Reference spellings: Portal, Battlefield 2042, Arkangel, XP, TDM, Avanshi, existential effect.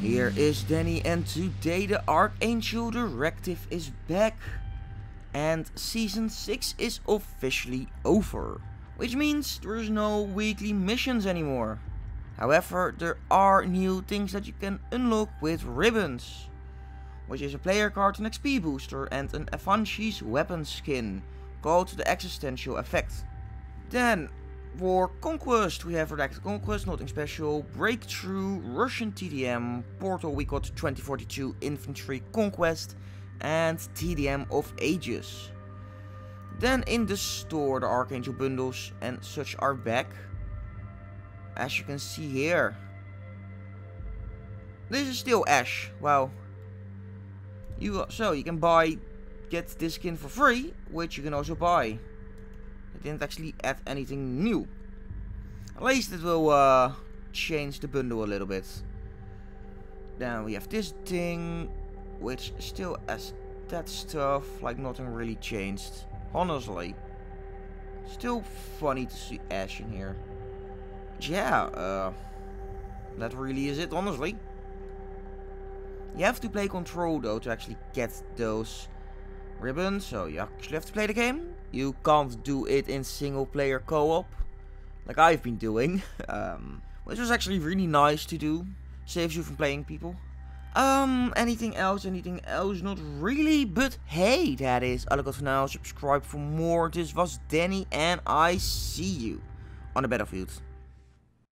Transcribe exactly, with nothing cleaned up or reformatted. Here is Danny, and today the Arkangel Directive is back. And Season six is officially over. Which means there's no weekly missions anymore. However, there are new things that you can unlock with ribbons. Which is a player card, an X P booster and an Avanshi's weapon skin. Called the Existential Effect. Then, for Conquest, we have Redacted Conquest, nothing special. Breakthrough, Russian T D M, Portal, we got twenty forty-two Infantry Conquest, and T D M of Ages. Then in the store, the Arkangel bundles and such are back. As you can see here. This is still Ash, wow. You, so you can buy, get this skin for free, which you can also buy. They didn't actually add anything new. At least it will uh, change the bundle a little bit. Then we have this thing, which still has that stuff, like nothing really changed. Honestly. Still funny to see Ash in here. Yeah, uh, that really is it, honestly. You have to play Control though to actually get those ribbons, so you actually have to play the game. You can't do it in single player co-op, like I've been doing, um, which was actually really nice to do. Saves you from playing people. Um, anything else, anything else, not really, but hey, that is all I got for now. Subscribe for more. This was Danny, and I see you on the battlefield.